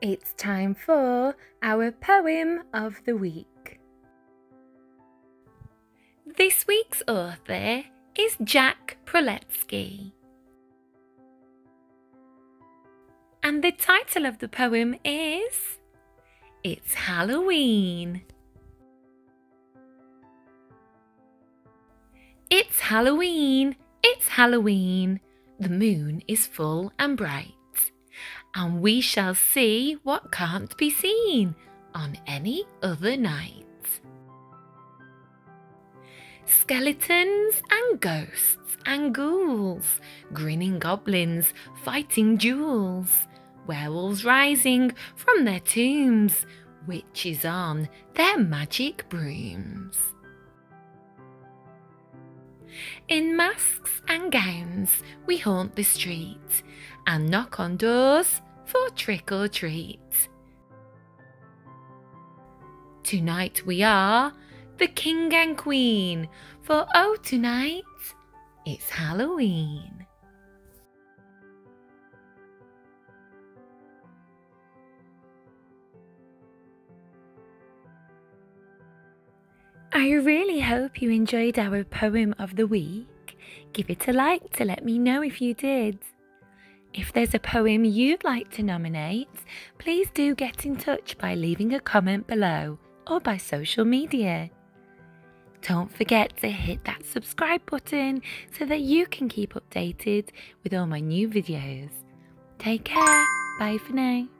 It's time for our poem of the week. This week's author is Jack Proletsky. And the title of the poem is It's Halloween. It's Halloween, it's Halloween. The moon is full and bright, and we shall see what can't be seen on any other night. Skeletons and ghosts and ghouls, grinning goblins fighting duels, werewolves rising from their tombs, witches on their magic brooms. In masks and gowns we haunt the street and knock on doors for trick or treat. Tonight we are the king and queen, for oh tonight it's Halloween. I really hope you enjoyed our poem of the week. Give it a like to let me know if you did. If there's a poem you'd like to nominate, please do get in touch by leaving a comment below or by social media. Don't forget to hit that subscribe button so that you can keep updated with all my new videos. Take care, bye for now.